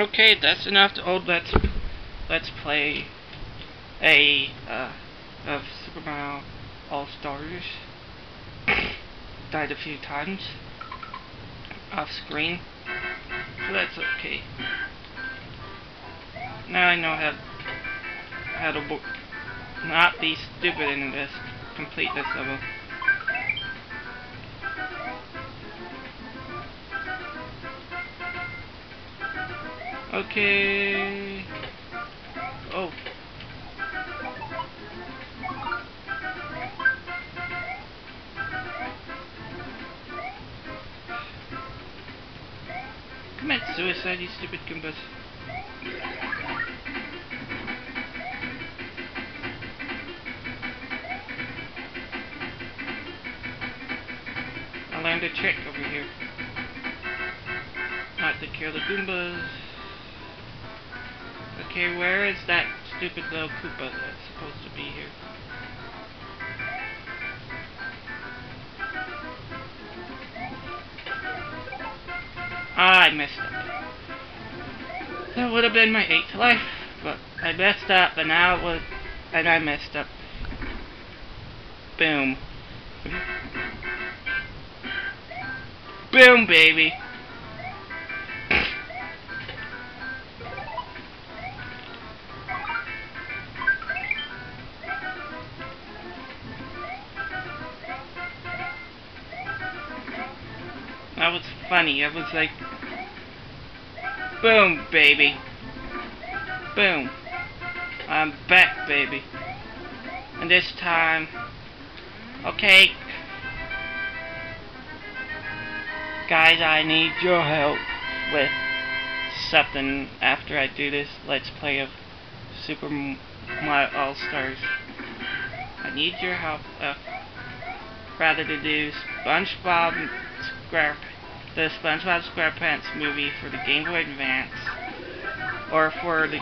Okay, that's enough to let's play of Super Mario All-Stars. Died a few times off screen, so that's okay. Now I know how to not be stupid in this, complete this level. Okay. Oh. Commit suicide, you stupid Goombas. I learned a trick over here. Not to kill the Goombas. Okay, where is that stupid little Koopa that's supposed to be here? Ah, I messed up. That would have been my 8th life, but I messed up, and now it was, and I messed up. Boom. Boom, baby. That was funny. It was like, boom, baby. Boom. I'm back, baby. And this time, okay. Guys, I need your help with something after I do this Let's Play of Super Mario All-Stars. I need your help, rather to do the SpongeBob SquarePants movie for the Game Boy Advance, or for the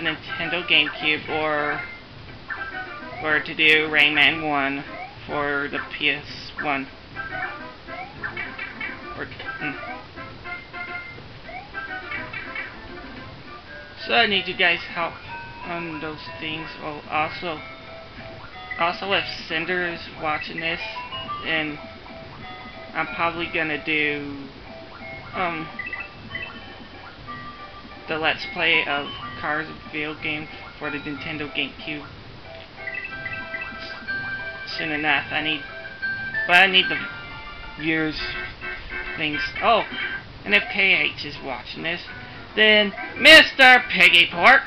Nintendo GameCube, or to do Rain Man 1 for the PS1. So I need you guys' help on those things. Oh, also if Cinder is watching this, and I'm probably gonna do the Let's Play of Cars video game for the Nintendo GameCube soon enough. I need the viewers' things. Oh, and if KH is watching this, then Mr. Piggy Pork.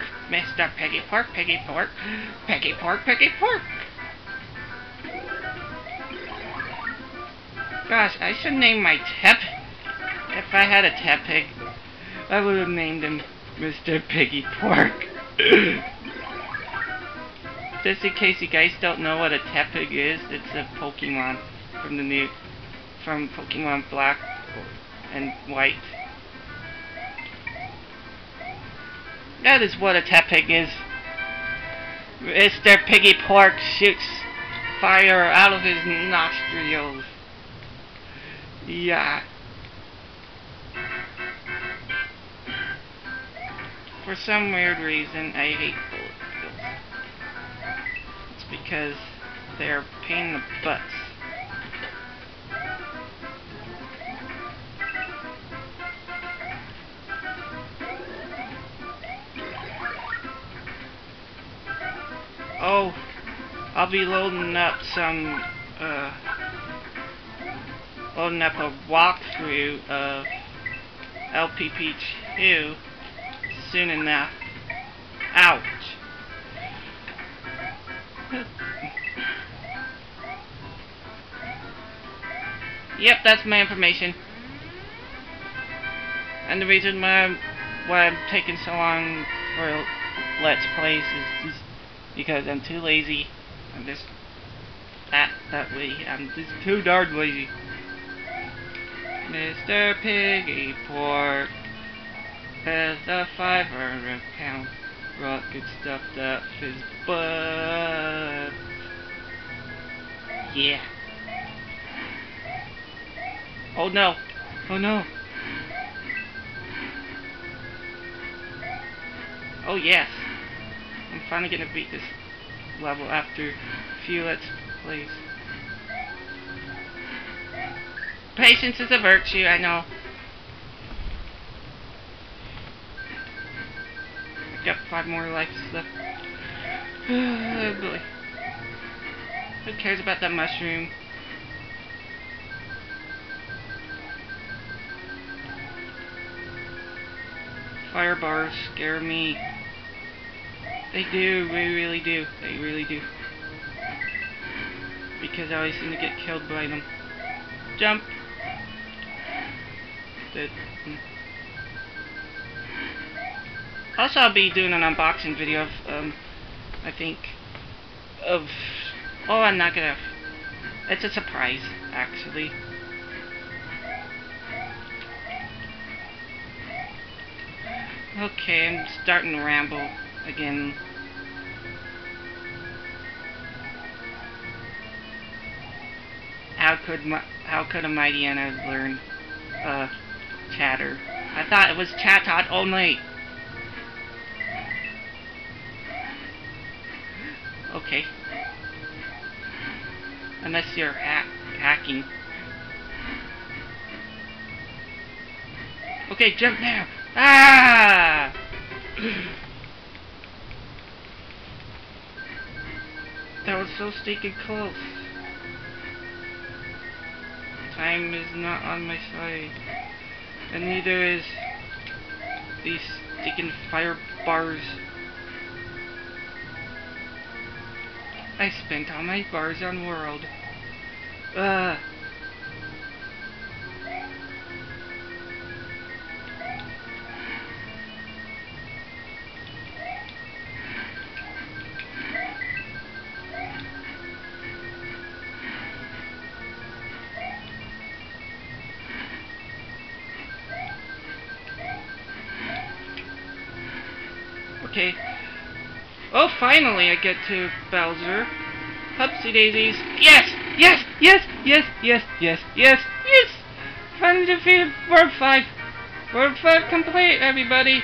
Gosh, I should name my Tepig. If I had a Tepig, I would have named him Mr. Piggy Pork. Just in case you guys don't know what a Tepig is, it's a Pokemon from Pokemon Black and White. That is what a Tepig is. Mr. Piggy Pork shoots fire out of his nostrils. Yeah. For some weird reason, I hate bullet bills. It's because they're a pain in the butts. Oh, I'll be loading up some, loading up a walkthrough of LPP2 soon enough. Ouch. Yep, that's my information. And the reason why I'm taking so long for Let's Plays is just because I'm too lazy. I'm just that way. I'm just too darn lazy. Mr. Piggy Pork has a 500-pound rocket stuffed up his butt. Yeah. Oh no. Oh no. Oh yes! I'm finally gonna beat this level after a few let's plays. Patience is a virtue, I know. I've got 5 more lives left. Oh boy. Who cares about that mushroom? Fire bars scare me. They do, they really do. They really do. Because I always seem to get killed by them. Jump! Dead. Also, I'll be doing an unboxing video of, I think, of... Oh, I'm not gonna... It's a surprise, actually. Okay, I'm starting to ramble again. How could a Mightyena learn Chatter? I thought it was chat only. Okay. Unless you're hacking. Okay, jump now. Ah! That was so stinking close. Time is not on my side. And neither is these stinking fire bars. I spent all my bars on world. Okay. Oh, finally I get to Bowser. Hupsy daisies. Yes! Yes! Yes! Yes! Yes! Yes! Yes! Yes! Finally defeated World 5. World 5 complete, everybody!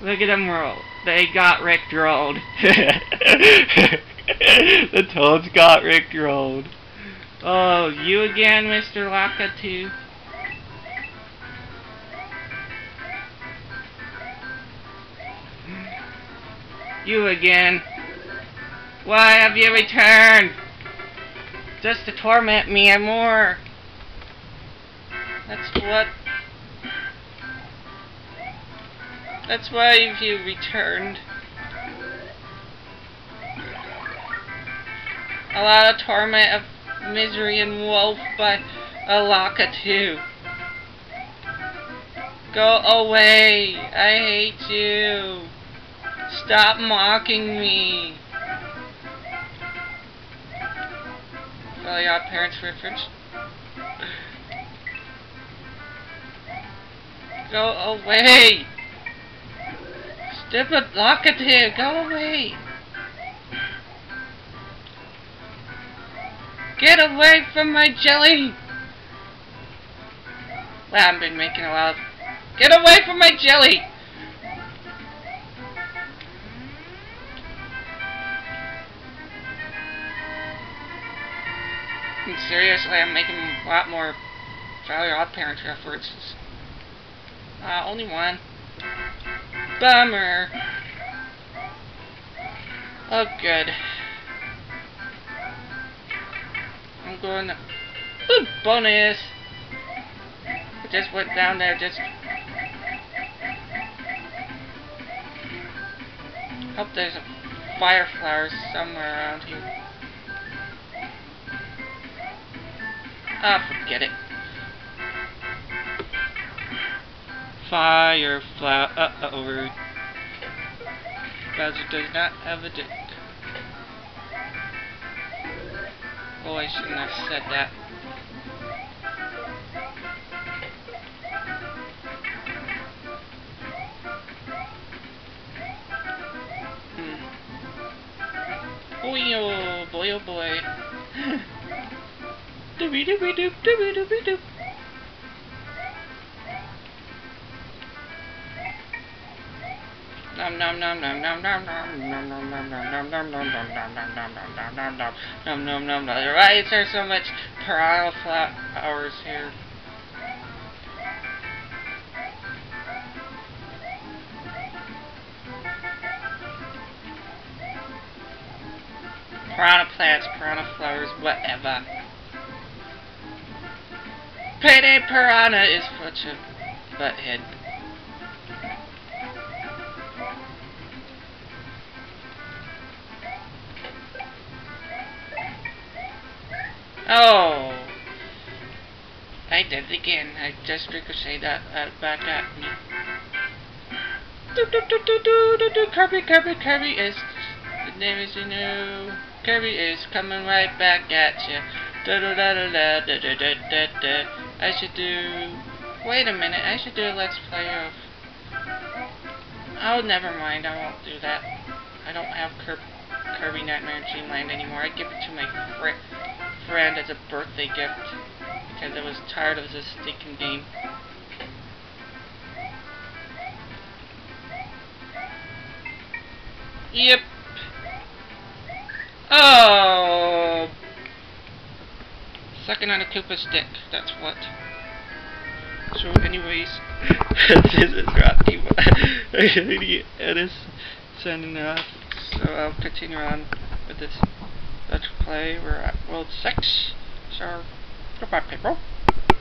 Look at them roll. They got Rickrolled. The toads got Rickrolled. Oh, you again, Mr. Lakitu. You again. Why have you returned? Just to torment me and more. That's what... That's why you returned. A lot of torment of misery and woe by a Lakitu. Go away. I hate you. Stop mocking me. Fairly OddParent reference. Go away. Stupid Lakitu, go away. Get away from my jelly. Well, I've been making a lot of... Get away from my jelly. Seriously, I'm making a lot more Fairly OddParent references. Only one. Bummer. Oh, good. I'm going to... Ooh, bonus! I just went down there, just... Hope there's a fire flower somewhere around here. Ah, forget it. Fire flower over. Bowser does not have a dick. Oh, I shouldn't have said that. Boy, oh boy, oh boy. Doobie doobie doop, doobie doobie doop. Why is there so much parallel flowers here? Piranha plants, piranha flowers, whatever. Payday piranha is such a butthead. Oh! I did it again. I just ricocheted that back at me. Kirby is. The name is new. Kirby is coming right back at you. I should do. Wait a minute. I should do a let's play of. Oh, never mind. I won't do that. I don't have Kirby Nightmare Dream Land anymore. I give it to my friend as a birthday gift because I was tired of this stinking game. Yep. Oh, sucking on a Koopa stick. That's what. So, anyways, this is Rocky. It is sending off. So I'll continue on with this. Let's play. We're at World 6. So goodbye, people.